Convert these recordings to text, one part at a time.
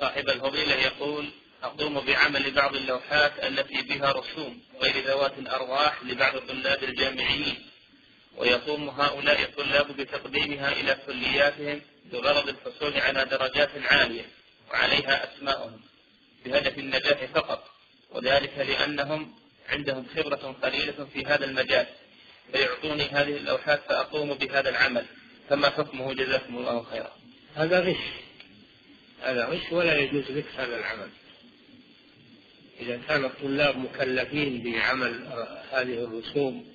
صاحب الفضيلة يقول: أقوم بعمل بعض اللوحات التي بها رسوم غير ذوات الأرواح لبعض طلاب الجامعيين، ويقوم هؤلاء الطلاب بتقديمها إلى كلياتهم بغرض الحصول على درجات عالية وعليها أسماءهم بهدف النجاح فقط، وذلك لأنهم عندهم خبرة قليلة في هذا المجال، فيعطوني هذه اللوحات فأقوم بهذا العمل، فما حكمه جزاكم الله خيرا؟ هذا غش، هذا غش، ولا يجوز لك هذا العمل. إذا كان الطلاب مكلفين بعمل هذه الرسوم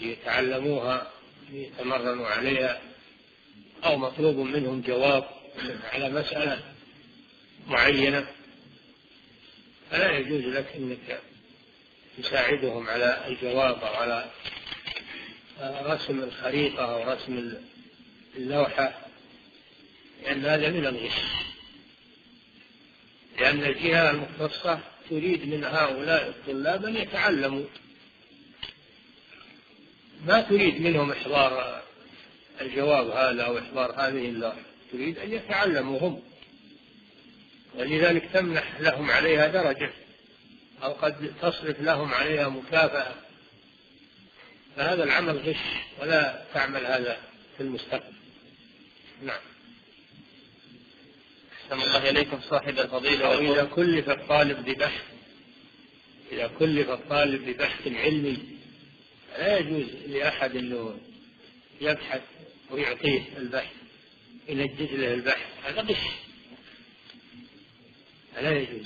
ليتعلموها ليتمرنوا عليها، أو مطلوب منهم جواب على مسألة معينة، فلا يجوز لك أنك تساعدهم على الجواب أو على رسم الخريطة أو رسم اللوحة، لأن هذا من الغش، لأن الجهة المختصة تريد من هؤلاء الطلاب أن يتعلموا، ما تريد منهم إحضار الجواب هذا أو إحضار هذه اللوحة، تريد أن يتعلموا هم، ولذلك تمنح لهم عليها درجة أو قد تصرف لهم عليها مكافأة. فهذا العمل غش، ولا تعمل هذا في المستقبل. نعم. أحسن الله إليكم صاحب الفضيلة. إذا كلف الطالب ببحث، إذا كلف الطالب ببحث علمي، لا يجوز لأحد أنه يبحث ويعطيه البحث، ينجز له البحث، هذا غش، لا يجوز.